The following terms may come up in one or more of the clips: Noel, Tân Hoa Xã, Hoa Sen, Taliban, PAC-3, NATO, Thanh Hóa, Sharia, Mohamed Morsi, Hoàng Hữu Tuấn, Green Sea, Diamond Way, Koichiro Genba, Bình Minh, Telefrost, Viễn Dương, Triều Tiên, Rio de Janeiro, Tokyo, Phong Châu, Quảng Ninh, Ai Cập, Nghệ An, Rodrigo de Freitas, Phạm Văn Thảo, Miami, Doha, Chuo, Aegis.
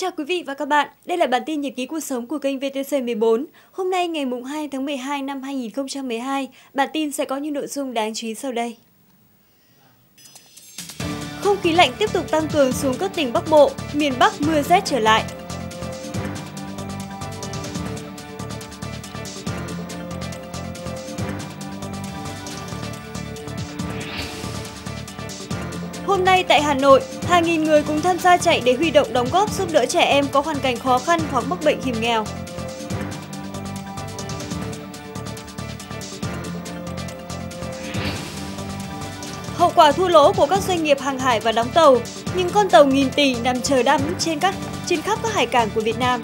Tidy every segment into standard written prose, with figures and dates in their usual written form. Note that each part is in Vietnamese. chào quý vị và các bạn, đây là bản tin nhật ký cuộc sống của kênh VTC14. Hôm nay ngày 2 tháng 12 năm 2012, bản tin sẽ có những nội dung đáng chú ý sau đây. Không khí lạnh tiếp tục tăng cường xuống các tỉnh Bắc Bộ, miền Bắc mưa rét trở lại. Hôm nay tại Hà Nội, hàng nghìn người cùng tham gia chạy để huy động đóng góp giúp đỡ trẻ em có hoàn cảnh khó khăn hoặc mắc bệnh hiểm nghèo. Hậu quả thua lỗ của các doanh nghiệp hàng hải và đóng tàu, những con tàu nghìn tỷ nằm chờ đắm trên khắp các hải cảng của Việt Nam.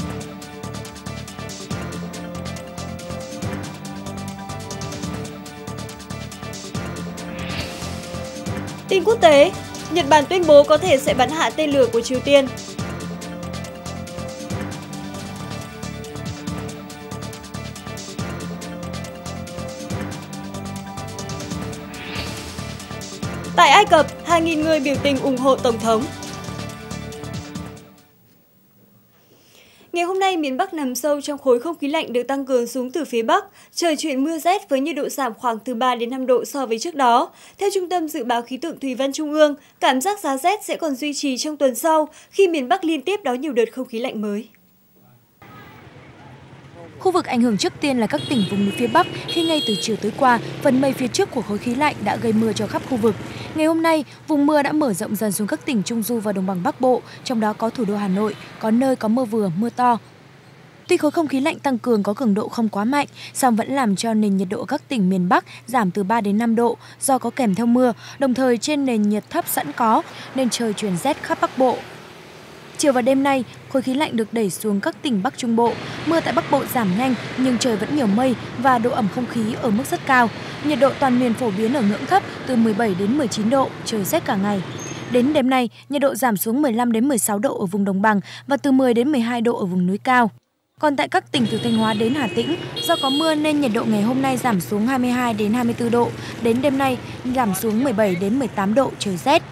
Tin quốc tế, Nhật Bản tuyên bố có thể sẽ bắn hạ tên lửa của Triều Tiên. Tại Ai Cập, hàng nghìn người biểu tình ủng hộ Tổng thống. Ngày hôm nay, miền Bắc nằm sâu trong khối không khí lạnh được tăng cường xuống từ phía Bắc, trời chuyển mưa rét với nhiệt độ giảm khoảng từ 3 đến 5 độ so với trước đó. Theo Trung tâm Dự báo Khí tượng Thủy văn Trung ương, cảm giác giá rét sẽ còn duy trì trong tuần sau khi miền Bắc liên tiếp đón nhiều đợt không khí lạnh mới. Khu vực ảnh hưởng trước tiên là các tỉnh vùng núi phía Bắc khi ngay từ chiều tối qua, phần mây phía trước của khối khí lạnh đã gây mưa cho khắp khu vực. Ngày hôm nay, vùng mưa đã mở rộng dần xuống các tỉnh Trung Du và Đồng bằng Bắc Bộ, trong đó có thủ đô Hà Nội, có nơi có mưa vừa, mưa to. Tuy khối không khí lạnh tăng cường có cường độ không quá mạnh, song vẫn làm cho nền nhiệt độ các tỉnh miền Bắc giảm từ 3 đến 5 độ do có kèm theo mưa, đồng thời trên nền nhiệt thấp sẵn có nên trời chuyển rét khắp Bắc Bộ. Chiều và đêm nay, khối khí lạnh được đẩy xuống các tỉnh Bắc Trung Bộ. Mưa tại Bắc Bộ giảm nhanh nhưng trời vẫn nhiều mây và độ ẩm không khí ở mức rất cao. Nhiệt độ toàn miền phổ biến ở ngưỡng thấp từ 17 đến 19 độ, trời rét cả ngày. Đến đêm nay, nhiệt độ giảm xuống 15 đến 16 độ ở vùng đồng bằng và từ 10 đến 12 độ ở vùng núi cao. Còn tại các tỉnh từ Thanh Hóa đến Hà Tĩnh, do có mưa nên nhiệt độ ngày hôm nay giảm xuống 22 đến 24 độ, đến đêm nay giảm xuống 17 đến 18 độ, trời rét.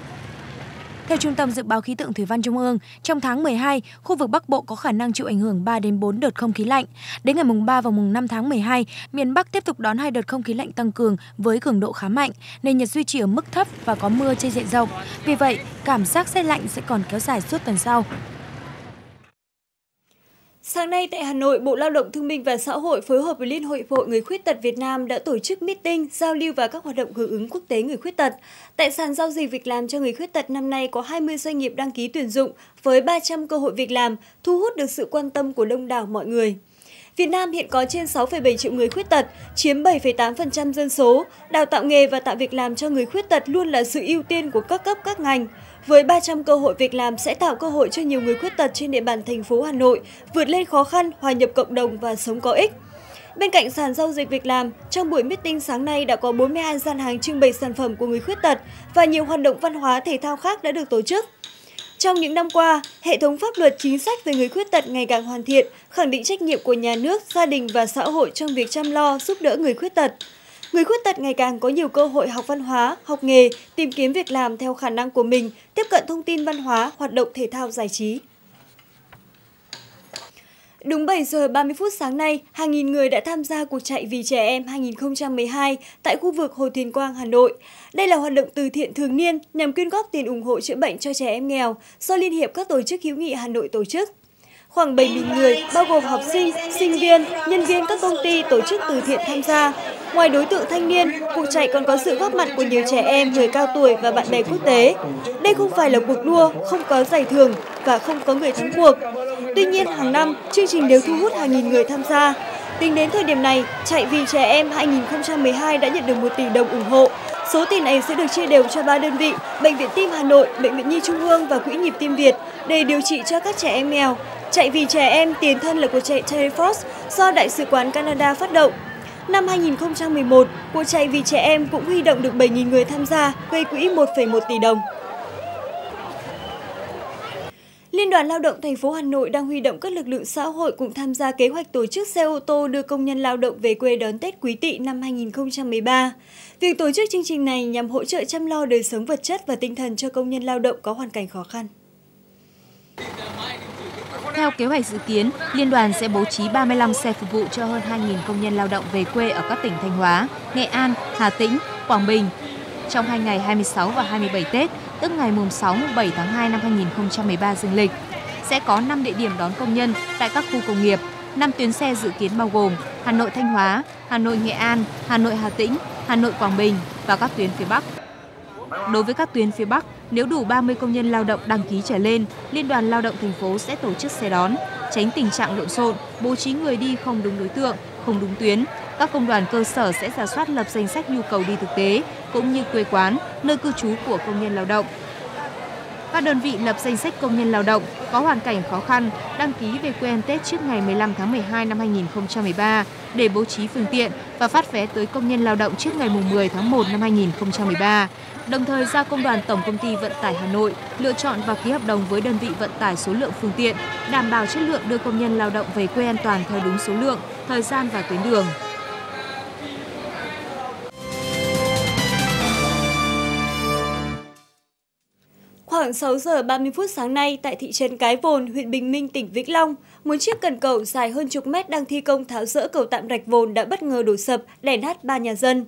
Theo Trung tâm Dự báo Khí tượng Thủy văn Trung ương, trong tháng 12, khu vực Bắc Bộ có khả năng chịu ảnh hưởng 3 đến 4 đợt không khí lạnh. Đến ngày mùng 3 và mùng 5 tháng 12, miền Bắc tiếp tục đón 2 đợt không khí lạnh tăng cường với cường độ khá mạnh, nên nhiệt duy trì ở mức thấp và có mưa trên diện rộng. Vì vậy, cảm giác rét lạnh sẽ còn kéo dài suốt tuần sau. Sáng nay tại Hà Nội, Bộ Lao động Thương binh và Xã hội phối hợp với Liên hội Người Khuyết tật Việt Nam đã tổ chức meeting, giao lưu và các hoạt động hưởng ứng quốc tế người khuyết tật. Tại sàn giao dịch việc làm cho người khuyết tật năm nay có 20 doanh nghiệp đăng ký tuyển dụng với 300 cơ hội việc làm, thu hút được sự quan tâm của đông đảo mọi người. Việt Nam hiện có trên 6,7 triệu người khuyết tật, chiếm 7,8% dân số. Đào tạo nghề và tạo việc làm cho người khuyết tật luôn là sự ưu tiên của các cấp các ngành. Với 300 cơ hội việc làm sẽ tạo cơ hội cho nhiều người khuyết tật trên địa bàn thành phố Hà Nội vượt lên khó khăn, hòa nhập cộng đồng và sống có ích. Bên cạnh sàn giao dịch việc làm, trong buổi meeting sáng nay đã có 42 gian hàng trưng bày sản phẩm của người khuyết tật và nhiều hoạt động văn hóa thể thao khác đã được tổ chức. Trong những năm qua, hệ thống pháp luật chính sách về người khuyết tật ngày càng hoàn thiện, khẳng định trách nhiệm của nhà nước, gia đình và xã hội trong việc chăm lo, giúp đỡ người khuyết tật. Người khuyết tật ngày càng có nhiều cơ hội học văn hóa, học nghề, tìm kiếm việc làm theo khả năng của mình, tiếp cận thông tin văn hóa, hoạt động thể thao giải trí. Đúng 7 giờ 30 phút sáng nay, hàng nghìn người đã tham gia cuộc chạy vì trẻ em 2012 tại khu vực Hồ Thiền Quang, Hà Nội. Đây là hoạt động từ thiện thường niên nhằm quyên góp tiền ủng hộ chữa bệnh cho trẻ em nghèo do Liên hiệp các tổ chức hữu nghị Hà Nội tổ chức. Khoảng 7.000 người, bao gồm học sinh, sinh viên, nhân viên các công ty tổ chức từ thiện tham gia. Ngoài đối tượng thanh niên, cuộc chạy còn có sự góp mặt của nhiều trẻ em, người cao tuổi và bạn bè quốc tế. Đây không phải là cuộc đua, không có giải thưởng và không có người thắng cuộc. Tuy nhiên, hàng năm, chương trình đều thu hút hàng nghìn người tham gia. Tính đến thời điểm này, chạy vì trẻ em 2012 đã nhận được 1 tỷ đồng ủng hộ. Số tiền này sẽ được chia đều cho 3 đơn vị, Bệnh viện Tim Hà Nội, Bệnh viện Nhi Trung ương và Quỹ Nhịp Tim Việt để điều trị cho các trẻ em nghèo. Chạy vì trẻ em tiền thân là cuộc chạy Telefrost do Đại sứ quán Canada phát động. Năm 2011, cuộc chạy vì trẻ em cũng huy động được 7.000 người tham gia, gây quỹ 1,1 tỷ đồng. Liên đoàn Lao động thành phố Hà Nội đang huy động các lực lượng xã hội cùng tham gia kế hoạch tổ chức xe ô tô đưa công nhân lao động về quê đón Tết Quý Tỵ năm 2013. Việc tổ chức chương trình này nhằm hỗ trợ chăm lo đời sống vật chất và tinh thần cho công nhân lao động có hoàn cảnh khó khăn. Theo kế hoạch dự kiến, Liên đoàn sẽ bố trí 35 xe phục vụ cho hơn 2.000 công nhân lao động về quê ở các tỉnh Thanh Hóa, Nghệ An, Hà Tĩnh, Quảng Bình. Trong 2 ngày 26 và 27 Tết, tức ngày mùng 6 và 7 tháng 2 năm 2013 dương lịch, sẽ có 5 địa điểm đón công nhân tại các khu công nghiệp. 5 tuyến xe dự kiến bao gồm Hà Nội Thanh Hóa, Hà Nội Nghệ An, Hà Nội Hà Tĩnh, Hà Nội Quảng Bình và các tuyến phía Bắc. Đối với các tuyến phía Bắc, nếu đủ 30 công nhân lao động đăng ký trở lên, Liên đoàn Lao động thành phố sẽ tổ chức xe đón, tránh tình trạng lộn xộn, bố trí người đi không đúng đối tượng, không đúng tuyến. Các công đoàn cơ sở sẽ rà soát lập danh sách nhu cầu đi thực tế, cũng như quê quán, nơi cư trú của công nhân lao động. Các đơn vị lập danh sách công nhân lao động có hoàn cảnh khó khăn đăng ký về quê ăn Tết trước ngày 15 tháng 12 năm 2013 để bố trí phương tiện và phát vé tới công nhân lao động trước ngày 10 tháng 1 năm 2013. Đồng thời giao Công đoàn Tổng Công ty Vận tải Hà Nội lựa chọn và ký hợp đồng với đơn vị vận tải số lượng phương tiện, đảm bảo chất lượng đưa công nhân lao động về quê an toàn theo đúng số lượng, thời gian và tuyến đường. Khoảng 6 giờ 30 phút sáng nay, tại thị trấn Cái Vồn, huyện Bình Minh, tỉnh Vĩnh Long, một chiếc cần cầu dài hơn chục mét đang thi công tháo dỡ cầu tạm rạch Vồn đã bất ngờ đổ sập, đèn hắt 3 nhà dân.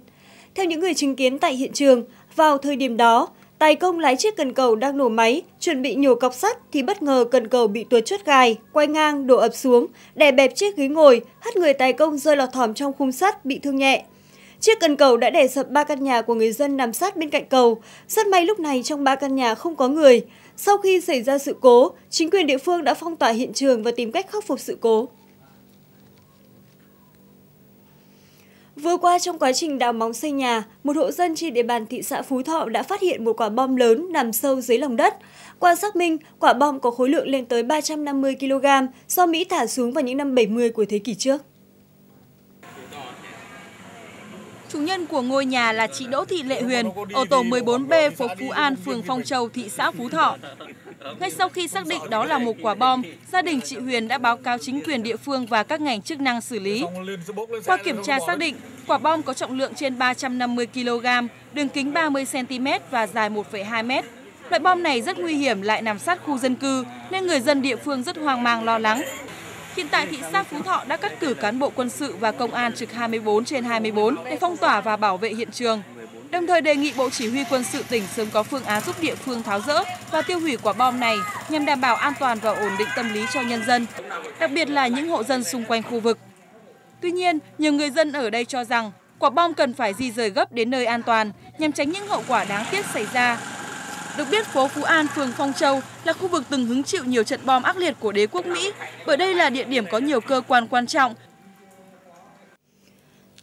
Theo những người chứng kiến tại hiện trường, vào thời điểm đó, tài công lái chiếc cần cầu đang nổ máy, chuẩn bị nhổ cọc sắt thì bất ngờ cần cầu bị tuột chốt gài, quay ngang, đổ ập xuống, đè bẹp chiếc ghế ngồi, hất người tài công rơi lọt thỏm trong khung sắt, bị thương nhẹ. Chiếc cần cầu đã đè sập 3 căn nhà của người dân nằm sát bên cạnh cầu. Rất may lúc này trong 3 căn nhà không có người. Sau khi xảy ra sự cố, chính quyền địa phương đã phong tỏa hiện trường và tìm cách khắc phục sự cố. Vừa qua, trong quá trình đào móng xây nhà, một hộ dân trên địa bàn thị xã Phú Thọ đã phát hiện một quả bom lớn nằm sâu dưới lòng đất. Qua xác minh, quả bom có khối lượng lên tới 350 kg do Mỹ thả xuống vào những năm 70 của thế kỷ trước. Chủ nhân của ngôi nhà là chị Đỗ Thị Lệ Huyền, ở tổ 14B, phố Phú An, phường Phong Châu, thị xã Phú Thọ. Ngay sau khi xác định đó là một quả bom, gia đình chị Huyền đã báo cáo chính quyền địa phương và các ngành chức năng xử lý. Qua kiểm tra xác định, quả bom có trọng lượng trên 350 kg, đường kính 30 cm và dài 1,2 m. Loại bom này rất nguy hiểm lại nằm sát khu dân cư nên người dân địa phương rất hoang mang lo lắng. Hiện tại, thị xã Phú Thọ đã cắt cử cán bộ quân sự và công an trực 24/24 để phong tỏa và bảo vệ hiện trường. Đồng thời đề nghị Bộ Chỉ huy Quân sự tỉnh sớm có phương án giúp địa phương tháo dỡ và tiêu hủy quả bom này nhằm đảm bảo an toàn và ổn định tâm lý cho nhân dân, đặc biệt là những hộ dân xung quanh khu vực. Tuy nhiên, nhiều người dân ở đây cho rằng quả bom cần phải di rời gấp đến nơi an toàn nhằm tránh những hậu quả đáng tiếc xảy ra. Được biết, phố Phú An, phường Phong Châu là khu vực từng hứng chịu nhiều trận bom ác liệt của đế quốc Mỹ, bởi đây là địa điểm có nhiều cơ quan quan trọng.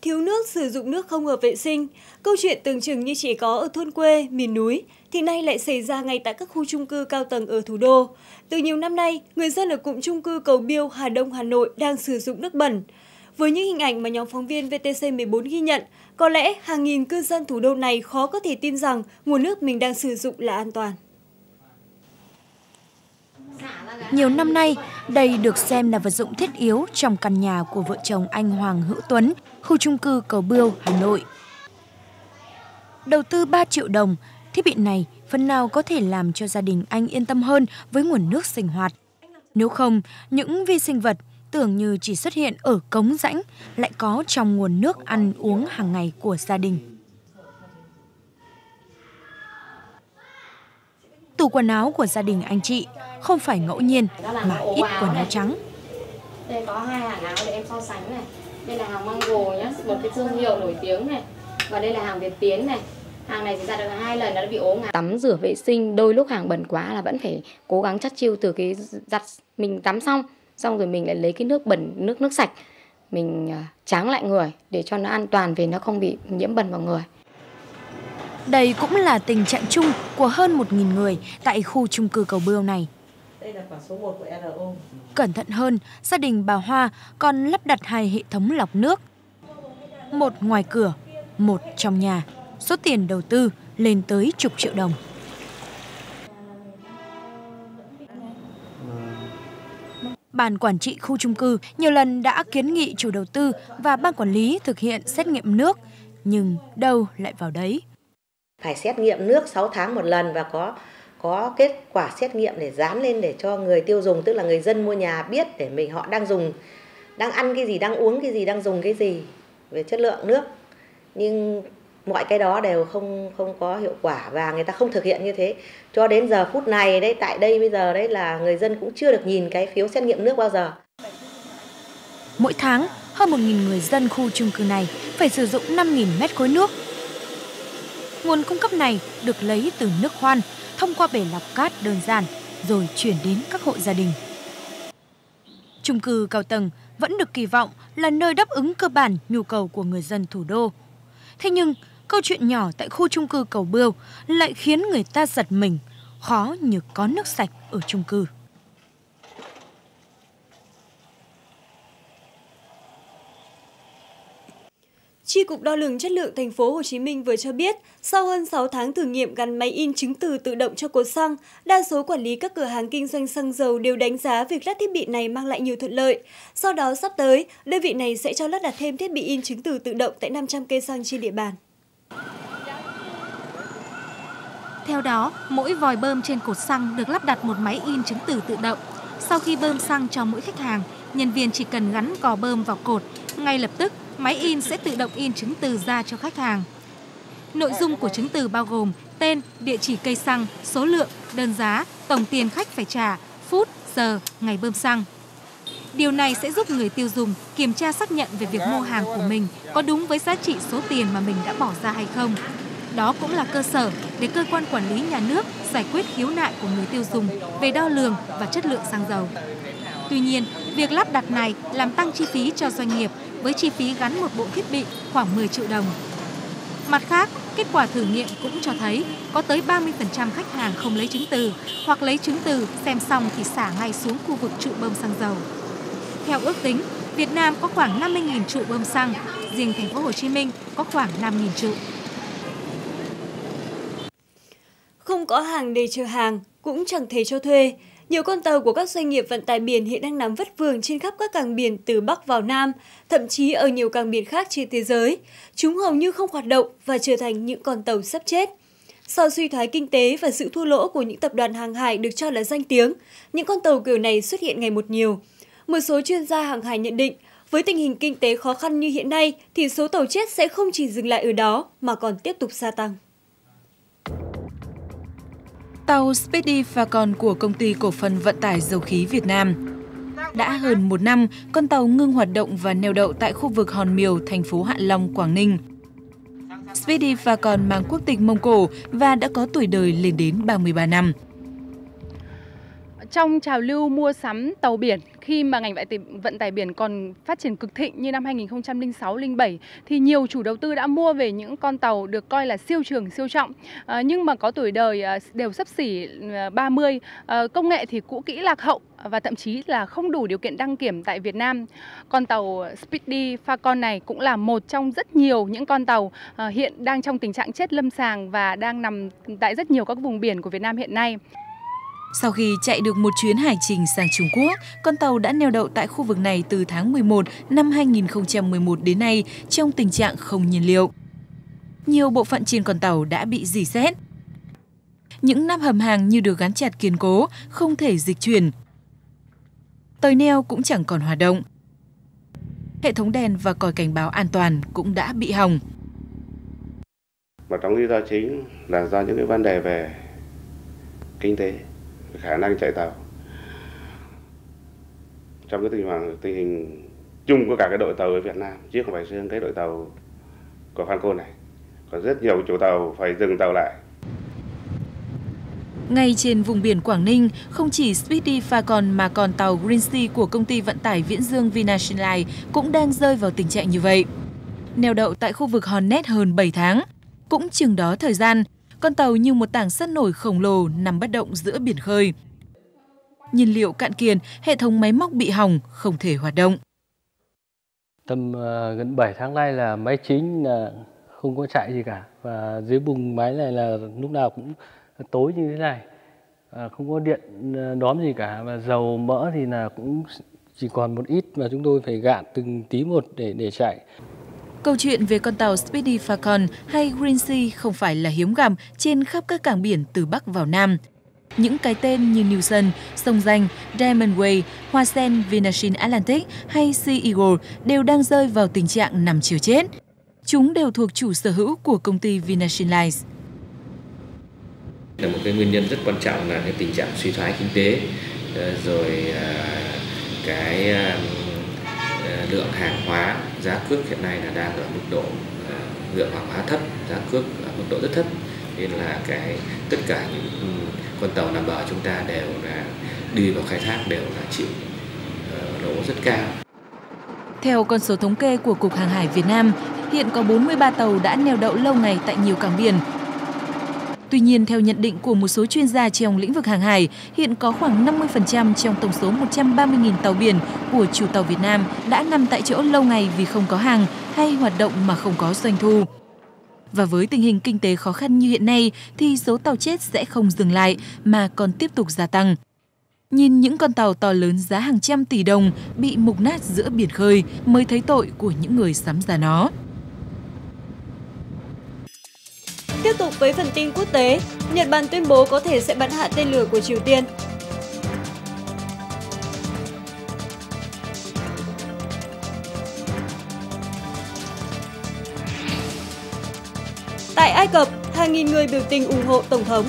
Thiếu nước, sử dụng nước không hợp vệ sinh. Câu chuyện tưởng chừng như chỉ có ở thôn quê, miền núi, thì nay lại xảy ra ngay tại các khu chung cư cao tầng ở thủ đô. Từ nhiều năm nay, người dân ở cụm chung cư Cầu Bươu, Hà Đông, Hà Nội đang sử dụng nước bẩn. Với những hình ảnh mà nhóm phóng viên VTC14 ghi nhận, có lẽ hàng nghìn cư dân thủ đô này khó có thể tin rằng nguồn nước mình đang sử dụng là an toàn. Nhiều năm nay, đây được xem là vật dụng thiết yếu trong căn nhà của vợ chồng anh Hoàng Hữu Tuấn, khu chung cư Cầu Bươu, Hà Nội. Đầu tư 3 triệu đồng, thiết bị này phần nào có thể làm cho gia đình anh yên tâm hơn với nguồn nước sinh hoạt. Nếu không, những vi sinh vật tưởng như chỉ xuất hiện ở cống rãnh lại có trong nguồn nước ăn uống hàng ngày của gia đình. Tủ quần áo của gia đình anh chị không phải ngẫu nhiên mà ít quần áo trắng. Đây có 2 hàng áo để em so sánh này. Đây là hàng Mango nhé, một cái thương hiệu nổi tiếng này. Và đây là hàng Việt Tiến này. Hàng này thì ra được 2 lần đã bị ố ngạt. Tắm rửa vệ sinh, đôi lúc hàng bẩn quá là vẫn phải cố gắng chắt chiu từ cái giặt mình tắm xong rồi mình lại lấy cái nước bẩn, nước sạch mình tráng lại người để cho nó an toàn về nó không bị nhiễm bẩn vào người. Đây cũng là tình trạng chung của hơn 1.000 người tại khu chung cư Cầu Bươu này. Đây là quả số 1 của LO. Cẩn thận hơn, gia đình bà Hoa còn lắp đặt 2 hệ thống lọc nước. Một ngoài cửa, một trong nhà. Số tiền đầu tư lên tới chục triệu đồng. Ban quản trị khu chung cư nhiều lần đã kiến nghị chủ đầu tư và ban quản lý thực hiện xét nghiệm nước, nhưng đâu lại vào đấy. Phải xét nghiệm nước 6 tháng 1 lần và có có kết quả xét nghiệm để dán lên để cho người tiêu dùng, tức là người dân mua nhà biết để mình họ đang dùng, đang ăn cái gì, đang uống cái gì, đang dùng cái gì về chất lượng nước. Nhưng mọi cái đó đều không có hiệu quả và người ta không thực hiện như thế. Cho đến giờ phút này đấy, tại đây bây giờ đấy là người dân cũng chưa được nhìn cái phiếu xét nghiệm nước bao giờ. Mỗi tháng, hơn 1.000 người dân khu chung cư này phải sử dụng 5.000 mét khối nước. Nguồn cung cấp này được lấy từ nước khoan, thông qua bể lọc cát đơn giản, rồi chuyển đến các hộ gia đình. Chung cư cao tầng vẫn được kỳ vọng là nơi đáp ứng cơ bản nhu cầu của người dân thủ đô. Thế nhưng, câu chuyện nhỏ tại khu chung cư Cầu Bươu lại khiến người ta giật mình, khó như có nước sạch ở chung cư. Chi cục đo lường chất lượng thành phố Hồ Chí Minh vừa cho biết, sau hơn 6 tháng thử nghiệm gắn máy in chứng từ tự động cho cột xăng, đa số quản lý các cửa hàng kinh doanh xăng dầu đều đánh giá việc lắp thiết bị này mang lại nhiều thuận lợi. Sau đó sắp tới, đơn vị này sẽ cho lắp đặt thêm thiết bị in chứng từ tự động tại 500 cây xăng trên địa bàn. Theo đó, mỗi vòi bơm trên cột xăng được lắp đặt một máy in chứng từ tự động. Sau khi bơm xăng cho mỗi khách hàng, nhân viên chỉ cần gắn cò bơm vào cột, ngay lập tức máy in sẽ tự động in chứng từ ra cho khách hàng. Nội dung của chứng từ bao gồm tên, địa chỉ cây xăng, số lượng, đơn giá, tổng tiền khách phải trả, phút, giờ, ngày bơm xăng. Điều này sẽ giúp người tiêu dùng kiểm tra xác nhận về việc mua hàng của mình có đúng với giá trị số tiền mà mình đã bỏ ra hay không. Đó cũng là cơ sở để cơ quan quản lý nhà nước giải quyết khiếu nại của người tiêu dùng về đo lường và chất lượng xăng dầu. Tuy nhiên, việc lắp đặt này làm tăng chi phí cho doanh nghiệp, với chi phí gắn một bộ thiết bị khoảng 10 triệu đồng. Mặt khác, kết quả thử nghiệm cũng cho thấy có tới 30% khách hàng không lấy chứng từ hoặc lấy chứng từ xem xong thì xả ngay xuống khu vực trụ bơm xăng dầu. Theo ước tính, Việt Nam có khoảng 50.000 trụ bơm xăng, riêng thành phố Hồ Chí Minh có khoảng 5.000 trụ. Không có hàng để chờ hàng, cũng chẳng thể cho thuê. Nhiều con tàu của các doanh nghiệp vận tải biển hiện đang nằm vất vưởng trên khắp các cảng biển từ Bắc vào Nam, thậm chí ở nhiều cảng biển khác trên thế giới. Chúng hầu như không hoạt động và trở thành những con tàu sắp chết. Sau suy thoái kinh tế và sự thua lỗ của những tập đoàn hàng hải được cho là danh tiếng, những con tàu kiểu này xuất hiện ngày một nhiều. Một số chuyên gia hàng hải nhận định, với tình hình kinh tế khó khăn như hiện nay thì số tàu chết sẽ không chỉ dừng lại ở đó mà còn tiếp tục gia tăng. Tàu Speedy Falcon của Công ty Cổ phần Vận tải Dầu khí Việt Nam. Đã hơn một năm, con tàu ngưng hoạt động và neo đậu tại khu vực Hòn Miều, thành phố Hạ Long, Quảng Ninh. Speedy Falcon mang quốc tịch Mông Cổ và đã có tuổi đời lên đến 33 năm. Trong trào lưu mua sắm tàu biển, khi mà ngành vận tải biển còn phát triển cực thịnh như năm 2006-07 thì nhiều chủ đầu tư đã mua về những con tàu được coi là siêu trường, siêu trọng nhưng mà có tuổi đời đều xấp xỉ 30, công nghệ thì cũ kỹ lạc hậu và thậm chí là không đủ điều kiện đăng kiểm tại Việt Nam. Con tàu Speedy Falcon này cũng là một trong rất nhiều những con tàu hiện đang trong tình trạng chết lâm sàng và đang nằm tại rất nhiều các vùng biển của Việt Nam hiện nay. Sau khi chạy được một chuyến hải trình sang Trung Quốc, con tàu đã neo đậu tại khu vực này từ tháng 11 năm 2011 đến nay trong tình trạng không nhiên liệu. Nhiều bộ phận trên con tàu đã bị rỉ sét. Những nắp hầm hàng như được gắn chặt kiên cố, không thể dịch chuyển. Tời neo cũng chẳng còn hoạt động. Hệ thống đèn và còi cảnh báo an toàn cũng đã bị hỏng. Một trong lý do chính là do những cái vấn đề về kinh tế, khả năng chạy tàu. Trong cái tình hình chung của cả cái đội tàu ở Việt Nam, chứ không phải riêng cái đội tàu của Falcon này, có rất nhiều chủ tàu phải dừng tàu lại. Ngay trên vùng biển Quảng Ninh, không chỉ Speedy Falcon mà còn tàu Green Sea của công ty vận tải Viễn Dương Vinasinline cũng đang rơi vào tình trạng như vậy. Neo đậu tại khu vực Hòn Nét hơn 7 tháng, cũng chừng đó thời gian, con tàu như một tảng sắt nổi khổng lồ nằm bất động giữa biển khơi. Nhiên liệu cạn kiệt, hệ thống máy móc bị hỏng, không thể hoạt động. Tầm gần 7 tháng nay là máy chính là không có chạy gì cả. Và dưới bùng máy này là lúc nào cũng tối như thế này. Không có điện đóm gì cả. Và dầu mỡ thì là cũng chỉ còn một ít và chúng tôi phải gạn từng tí một để chạy. Câu chuyện về con tàu Speedy Falcon hay Green Sea không phải là hiếm gặp trên khắp các cảng biển từ Bắc vào Nam. Những cái tên như Newson, Sông Danh, Diamond Way, Hoa Sen, Vinashin Atlantic hay Sea Eagle đều đang rơi vào tình trạng nằm chiều chết. Chúng đều thuộc chủ sở hữu của công ty Vinashin Lines. Là một cái nguyên nhân rất quan trọng là cái tình trạng suy thoái kinh tế, rồi cái lượng hàng hóa, giá cước hiện nay là đang ở mức độ lượng hàng hóa thấp, giá cước ở mức độ rất thấp, nên là cái tất cả những con tàu nằm bờ chúng ta đều là đi vào khai thác đều là chịu lỗ rất cao. Theo con số thống kê của Cục Hàng hải Việt Nam, hiện có 43 tàu đã neo đậu lâu ngày tại nhiều cảng biển. Tuy nhiên, theo nhận định của một số chuyên gia trong lĩnh vực hàng hải, hiện có khoảng 50% trong tổng số 130.000 tàu biển của chủ tàu Việt Nam đã nằm tại chỗ lâu ngày vì không có hàng hay hoạt động mà không có doanh thu. Và với tình hình kinh tế khó khăn như hiện nay thì số tàu chết sẽ không dừng lại mà còn tiếp tục gia tăng. Nhìn những con tàu to lớn giá hàng trăm tỷ đồng bị mục nát giữa biển khơi mới thấy tội của những người sắm giá nó. Tiếp tục với phần tin quốc tế, Nhật Bản tuyên bố có thể sẽ bắn hạ tên lửa của Triều Tiên. Tại Ai Cập, hàng nghìn người biểu tình ủng hộ Tổng thống.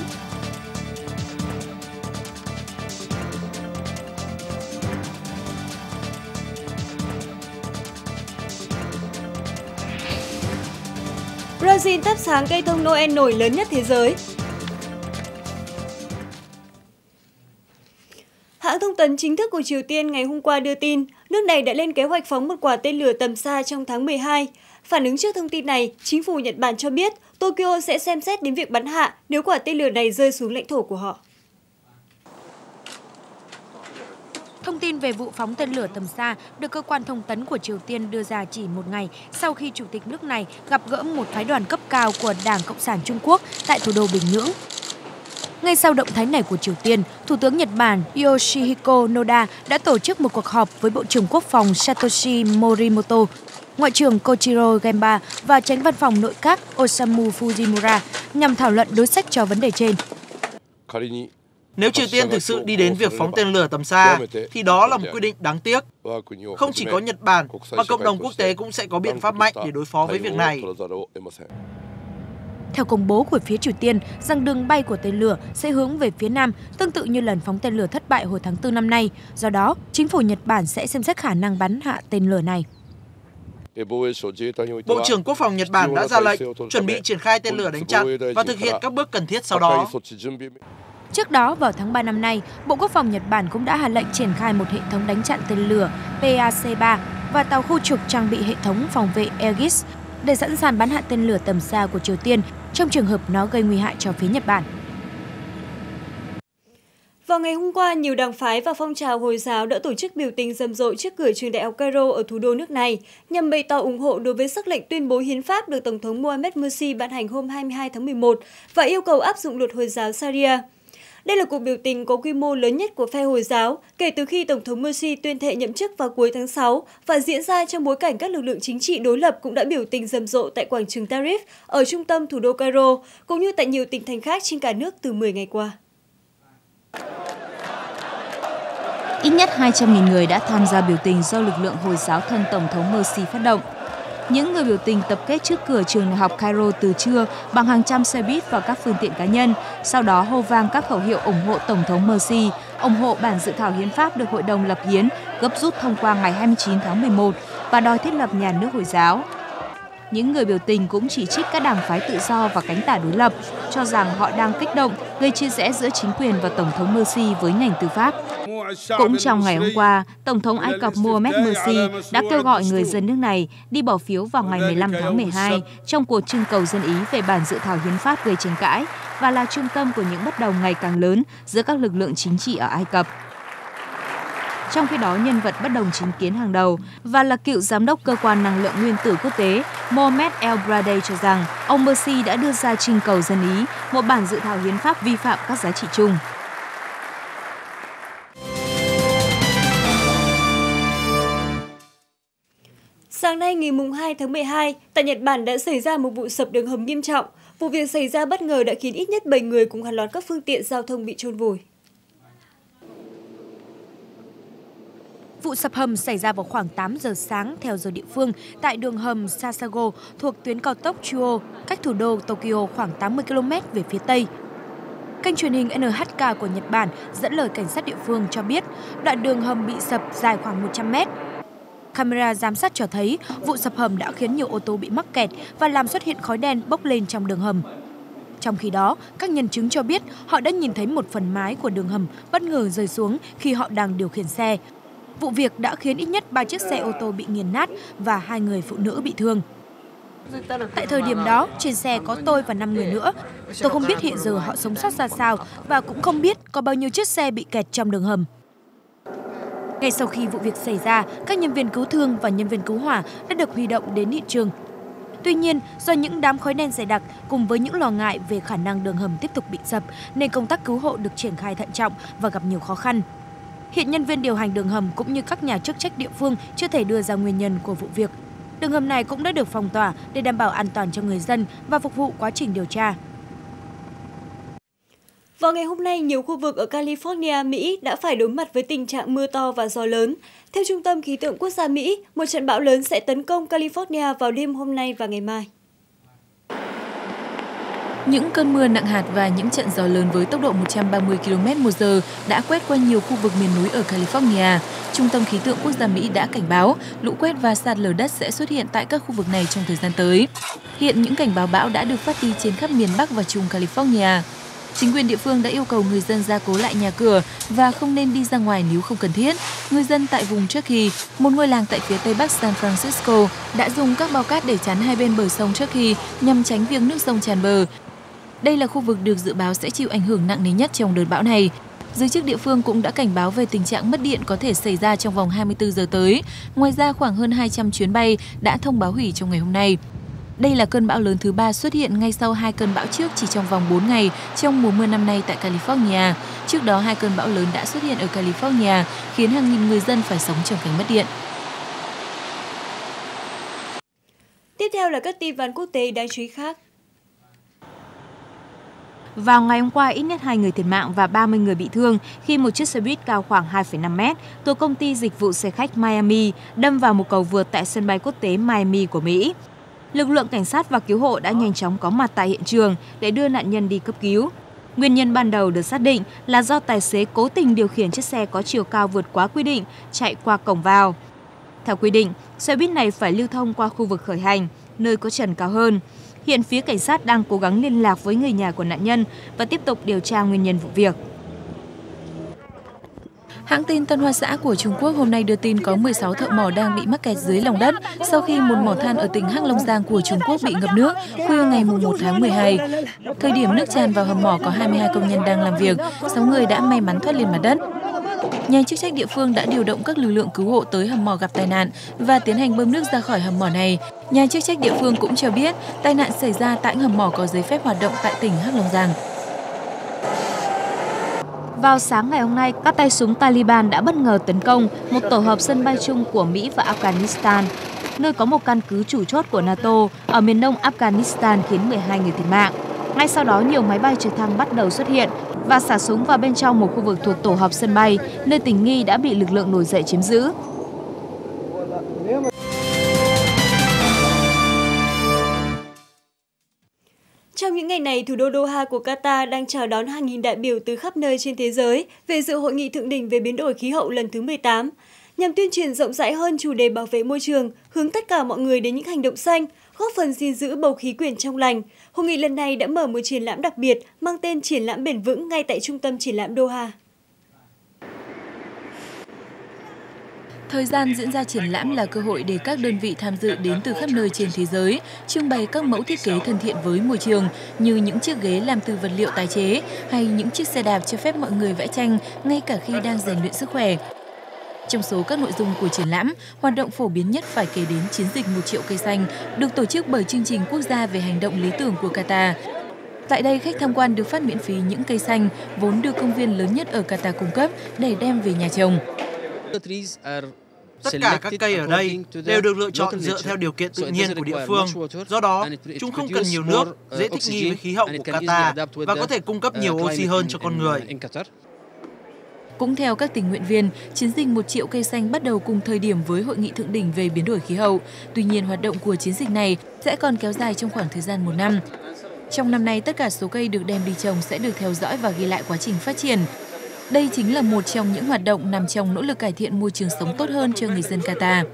Brazil thắp sáng cây thông Noel nổi lớn nhất thế giới. Hãng thông tấn chính thức của Triều Tiên ngày hôm qua đưa tin, nước này đã lên kế hoạch phóng một quả tên lửa tầm xa trong tháng 12. Phản ứng trước thông tin này, chính phủ Nhật Bản cho biết Tokyo sẽ xem xét đến việc bắn hạ nếu quả tên lửa này rơi xuống lãnh thổ của họ. Thông tin về vụ phóng tên lửa tầm xa được cơ quan thông tấn của Triều Tiên đưa ra chỉ một ngày sau khi Chủ tịch nước này gặp gỡ một phái đoàn cấp cao của Đảng Cộng sản Trung Quốc tại thủ đô Bình Nhưỡng. Ngay sau động thái này của Triều Tiên, Thủ tướng Nhật Bản Yoshihiko Noda đã tổ chức một cuộc họp với Bộ trưởng Quốc phòng Satoshi Morimoto, Ngoại trưởng Koichiro Genba và Chánh Văn phòng Nội các Osamu Fujimura nhằm thảo luận đối sách cho vấn đề trên. Nếu Triều Tiên thực sự đi đến việc phóng tên lửa tầm xa, thì đó là một quyết định đáng tiếc. Không chỉ có Nhật Bản, mà cộng đồng quốc tế cũng sẽ có biện pháp mạnh để đối phó với việc này. Theo công bố của phía Triều Tiên, rằng đường bay của tên lửa sẽ hướng về phía Nam, tương tự như lần phóng tên lửa thất bại hồi tháng 4 năm nay. Do đó, chính phủ Nhật Bản sẽ xem xét khả năng bắn hạ tên lửa này. Bộ trưởng Quốc phòng Nhật Bản đã ra lệnh chuẩn bị triển khai tên lửa đánh chặn và thực hiện các bước cần thiết sau đó. Trước đó, vào tháng 3 năm nay, Bộ Quốc phòng Nhật Bản cũng đã hạ lệnh triển khai một hệ thống đánh chặn tên lửa PAC-3 và tàu khu trục trang bị hệ thống phòng vệ Aegis để sẵn sàng bắn hạ tên lửa tầm xa của Triều Tiên trong trường hợp nó gây nguy hại cho phía Nhật Bản. Vào ngày hôm qua, nhiều đảng phái và phong trào Hồi giáo đã tổ chức biểu tình rầm rộ trước cửa trường đại học Cairo ở thủ đô nước này nhằm bày tỏ ủng hộ đối với sắc lệnh tuyên bố hiến pháp được Tổng thống Mohamed Morsi ban hành hôm 22 tháng 11 và yêu cầu áp dụng luật Hồi giáo Sharia. Đây là cuộc biểu tình có quy mô lớn nhất của phe Hồi giáo kể từ khi Tổng thống Morsi tuyên thệ nhậm chức vào cuối tháng 6 và diễn ra trong bối cảnh các lực lượng chính trị đối lập cũng đã biểu tình rầm rộ tại quảng trường Tahrir ở trung tâm thủ đô Cairo, cũng như tại nhiều tỉnh thành khác trên cả nước từ 10 ngày qua. Ít nhất 200.000 người đã tham gia biểu tình do lực lượng Hồi giáo thân Tổng thống Morsi phát động. Những người biểu tình tập kết trước cửa trường đại học Cairo từ trưa bằng hàng trăm xe buýt và các phương tiện cá nhân, sau đó hô vang các khẩu hiệu ủng hộ Tổng thống Morsi, ủng hộ bản dự thảo hiến pháp được Hội đồng lập hiến gấp rút thông qua ngày 29 tháng 11 và đòi thiết lập nhà nước Hồi giáo. Những người biểu tình cũng chỉ trích các đảng phái tự do và cánh tả đối lập, cho rằng họ đang kích động, gây chia rẽ giữa chính quyền và Tổng thống Morsi với ngành tư pháp. Cũng trong ngày hôm qua, Tổng thống Ai Cập Mohamed Morsi đã kêu gọi người dân nước này đi bỏ phiếu vào ngày 15 tháng 12 trong cuộc trưng cầu dân ý về bản dự thảo hiến pháp gây tranh cãi và là trung tâm của những bất đồng ngày càng lớn giữa các lực lượng chính trị ở Ai Cập. Trong khi đó, nhân vật bất đồng chính kiến hàng đầu và là cựu giám đốc cơ quan năng lượng nguyên tử quốc tế Mohamed El-Bradei cho rằng ông Morsi đã đưa ra trưng cầu dân ý một bản dự thảo hiến pháp vi phạm các giá trị chung. Sáng nay ngày 2 tháng 12, tại Nhật Bản đã xảy ra một vụ sập đường hầm nghiêm trọng. Vụ việc xảy ra bất ngờ đã khiến ít nhất 7 người cùng hàng loạt các phương tiện giao thông bị chôn vùi. Vụ sập hầm xảy ra vào khoảng 8 giờ sáng theo giờ địa phương tại đường hầm Sasago thuộc tuyến cao tốc Chuo, cách thủ đô Tokyo khoảng 80 km về phía tây. Kênh truyền hình NHK của Nhật Bản dẫn lời cảnh sát địa phương cho biết đoạn đường hầm bị sập dài khoảng 100 mét. Camera giám sát cho thấy vụ sập hầm đã khiến nhiều ô tô bị mắc kẹt và làm xuất hiện khói đen bốc lên trong đường hầm. Trong khi đó, các nhân chứng cho biết họ đã nhìn thấy một phần mái của đường hầm bất ngờ rơi xuống khi họ đang điều khiển xe. Vụ việc đã khiến ít nhất 3 chiếc xe ô tô bị nghiền nát và 2 người phụ nữ bị thương. Tại thời điểm đó, trên xe có tôi và 5 người nữa. Tôi không biết hiện giờ họ sống sót ra sao và cũng không biết có bao nhiêu chiếc xe bị kẹt trong đường hầm. Ngay sau khi vụ việc xảy ra, các nhân viên cứu thương và nhân viên cứu hỏa đã được huy động đến hiện trường. Tuy nhiên, do những đám khói đen dày đặc cùng với những lo ngại về khả năng đường hầm tiếp tục bị sập, nên công tác cứu hộ được triển khai thận trọng và gặp nhiều khó khăn. Hiện nhân viên điều hành đường hầm cũng như các nhà chức trách địa phương chưa thể đưa ra nguyên nhân của vụ việc. Đường hầm này cũng đã được phong tỏa để đảm bảo an toàn cho người dân và phục vụ quá trình điều tra. Vào ngày hôm nay, nhiều khu vực ở California, Mỹ đã phải đối mặt với tình trạng mưa to và gió lớn. Theo Trung tâm Khí tượng Quốc gia Mỹ, một trận bão lớn sẽ tấn công California vào đêm hôm nay và ngày mai. Những cơn mưa nặng hạt và những trận gió lớn với tốc độ 130 km/h đã quét qua nhiều khu vực miền núi ở California. Trung tâm Khí tượng Quốc gia Mỹ đã cảnh báo lũ quét và sạt lở đất sẽ xuất hiện tại các khu vực này trong thời gian tới. Hiện những cảnh báo bão đã được phát đi trên khắp miền Bắc và Trung California. Chính quyền địa phương đã yêu cầu người dân gia cố lại nhà cửa và không nên đi ra ngoài nếu không cần thiết. Người dân tại vùng Chuki, một ngôi làng tại phía tây bắc San Francisco, đã dùng các bao cát để chắn hai bên bờ sông Chuki nhằm tránh việc nước sông tràn bờ. Đây là khu vực được dự báo sẽ chịu ảnh hưởng nặng nề nhất trong đợt bão này. Giới chức địa phương cũng đã cảnh báo về tình trạng mất điện có thể xảy ra trong vòng 24 giờ tới. Ngoài ra, khoảng hơn 200 chuyến bay đã thông báo hủy trong ngày hôm nay. Đây là cơn bão lớn thứ 3 xuất hiện ngay sau 2 cơn bão trước chỉ trong vòng 4 ngày trong mùa mưa năm nay tại California. Trước đó, 2 cơn bão lớn đã xuất hiện ở California, khiến hàng nghìn người dân phải sống trong cảnh mất điện. Tiếp theo là các tin vắn quốc tế đáng chú ý khác. Vào ngày hôm qua, ít nhất 2 người thiệt mạng và 30 người bị thương khi một chiếc xe buýt cao khoảng 2,5 mét thuộc công ty dịch vụ xe khách Miami đâm vào một cầu vượt tại sân bay quốc tế Miami của Mỹ. Lực lượng cảnh sát và cứu hộ đã nhanh chóng có mặt tại hiện trường để đưa nạn nhân đi cấp cứu. Nguyên nhân ban đầu được xác định là do tài xế cố tình điều khiển chiếc xe có chiều cao vượt quá quy định chạy qua cổng vào. Theo quy định, xe buýt này phải lưu thông qua khu vực khởi hành, nơi có trần cao hơn. Hiện phía cảnh sát đang cố gắng liên lạc với người nhà của nạn nhân và tiếp tục điều tra nguyên nhân vụ việc. Hãng tin Tân Hoa Xã của Trung Quốc hôm nay đưa tin có 16 thợ mỏ đang bị mắc kẹt dưới lòng đất sau khi một mỏ than ở tỉnh Hắc Long Giang của Trung Quốc bị ngập nước khuya ngày 1 tháng 12. Thời điểm nước tràn vào hầm mỏ có 22 công nhân đang làm việc, 6 người đã may mắn thoát lên mặt đất. Nhà chức trách địa phương đã điều động các lực lượng cứu hộ tới hầm mỏ gặp tai nạn và tiến hành bơm nước ra khỏi hầm mỏ này. Nhà chức trách địa phương cũng cho biết tai nạn xảy ra tại hầm mỏ có giấy phép hoạt động tại tỉnh Hắc Long Giang. Vào sáng ngày hôm nay, các tay súng Taliban đã bất ngờ tấn công một tổ hợp sân bay chung của Mỹ và Afghanistan, nơi có một căn cứ chủ chốt của NATO ở miền đông Afghanistan khiến 12 người thiệt mạng. Ngay sau đó, nhiều máy bay trực thăng bắt đầu xuất hiện và xả súng vào bên trong một khu vực thuộc tổ hợp sân bay, nơi tình nghi đã bị lực lượng nổi dậy chiếm giữ. Trong những ngày này, thủ đô Doha của Qatar đang chào đón hàng nghìn đại biểu từ khắp nơi trên thế giới về dự hội nghị thượng đỉnh về biến đổi khí hậu lần thứ 18, nhằm tuyên truyền rộng rãi hơn chủ đề bảo vệ môi trường, hướng tất cả mọi người đến những hành động xanh, góp phần gìn giữ bầu khí quyển trong lành. Hội nghị lần này đã mở một triển lãm đặc biệt mang tên Triển lãm bền vững ngay tại trung tâm triển lãm Doha. Thời gian diễn ra triển lãm là cơ hội để các đơn vị tham dự đến từ khắp nơi trên thế giới, trưng bày các mẫu thiết kế thân thiện với môi trường như những chiếc ghế làm từ vật liệu tái chế hay những chiếc xe đạp cho phép mọi người vẽ tranh ngay cả khi đang rèn luyện sức khỏe. Trong số các nội dung của triển lãm, hoạt động phổ biến nhất phải kể đến chiến dịch 1 triệu cây xanh được tổ chức bởi chương trình quốc gia về hành động lý tưởng của Qatar. Tại đây, khách tham quan được phát miễn phí những cây xanh vốn được công viên lớn nhất ở Qatar cung cấp để đem về nhà trồng. Tất cả các cây ở đây đều được lựa chọn dựa theo điều kiện tự nhiên của địa phương. Do đó, chúng không cần nhiều nước, dễ thích nghi với khí hậu của Qatar và có thể cung cấp nhiều oxy hơn cho con người. Cũng theo các tình nguyện viên, chiến dịch 1 triệu cây xanh bắt đầu cùng thời điểm với hội nghị thượng đỉnh về biến đổi khí hậu. Tuy nhiên, hoạt động của chiến dịch này sẽ còn kéo dài trong khoảng thời gian 1 năm. Trong năm nay, tất cả số cây được đem đi trồng sẽ được theo dõi và ghi lại quá trình phát triển. Đây chính là một trong những hoạt động nằm trong nỗ lực cải thiện môi trường sống tốt hơn cho người dân Qatar.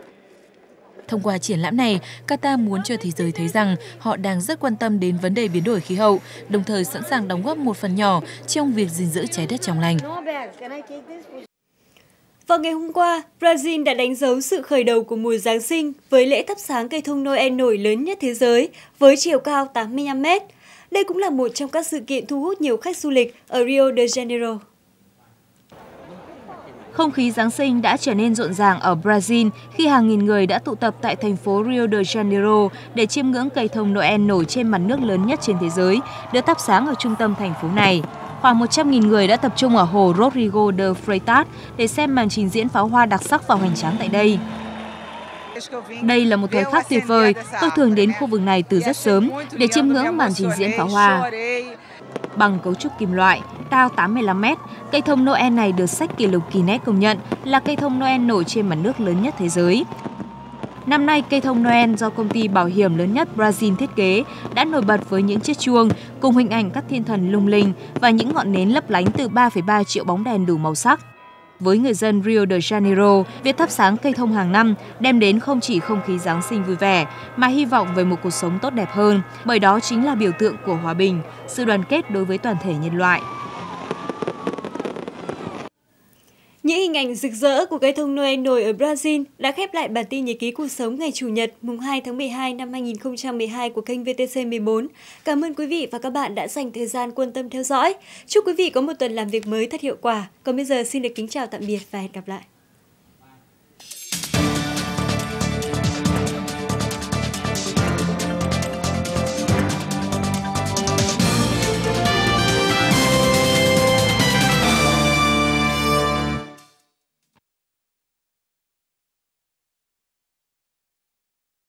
Thông qua triển lãm này, Qatar muốn cho thế giới thấy rằng họ đang rất quan tâm đến vấn đề biến đổi khí hậu, đồng thời sẵn sàng đóng góp một phần nhỏ trong việc gìn giữ trái đất trong lành. Vào ngày hôm qua, Brazil đã đánh dấu sự khởi đầu của mùa Giáng sinh với lễ thắp sáng cây thông Noel nổi lớn nhất thế giới với chiều cao 85 mét. Đây cũng là một trong các sự kiện thu hút nhiều khách du lịch ở Rio de Janeiro. Không khí Giáng sinh đã trở nên rộn ràng ở Brazil khi hàng nghìn người đã tụ tập tại thành phố Rio de Janeiro để chiêm ngưỡng cây thông Noel nổi trên mặt nước lớn nhất trên thế giới, được thắp sáng ở trung tâm thành phố này. Khoảng 100.000 người đã tập trung ở hồ Rodrigo de Freitas để xem màn trình diễn pháo hoa đặc sắc và hoành tráng tại đây. Đây là một thời khắc tuyệt vời, tôi thường đến khu vực này từ rất sớm để chiêm ngưỡng màn trình diễn pháo hoa. Bằng cấu trúc kim loại, cao 85 mét, cây thông Noel này được sách kỷ lục Guinness công nhận là cây thông Noel nổi trên mặt nước lớn nhất thế giới. Năm nay, cây thông Noel do công ty bảo hiểm lớn nhất Brazil thiết kế đã nổi bật với những chiếc chuông cùng hình ảnh các thiên thần lung linh và những ngọn nến lấp lánh từ 3,3 triệu bóng đèn đủ màu sắc. Với người dân Rio de Janeiro, việc thắp sáng cây thông hàng năm đem đến không chỉ không khí Giáng sinh vui vẻ, mà hy vọng về một cuộc sống tốt đẹp hơn, bởi đó chính là biểu tượng của hòa bình, sự đoàn kết đối với toàn thể nhân loại. Những hình ảnh rực rỡ của cây thông Noel nổi ở Brazil đã khép lại bản tin nhật ký cuộc sống ngày Chủ nhật, mùng 2 tháng 12 năm 2012 của kênh VTC14. Cảm ơn quý vị và các bạn đã dành thời gian quan tâm theo dõi. Chúc quý vị có một tuần làm việc mới thật hiệu quả. Còn bây giờ xin được kính chào tạm biệt và hẹn gặp lại.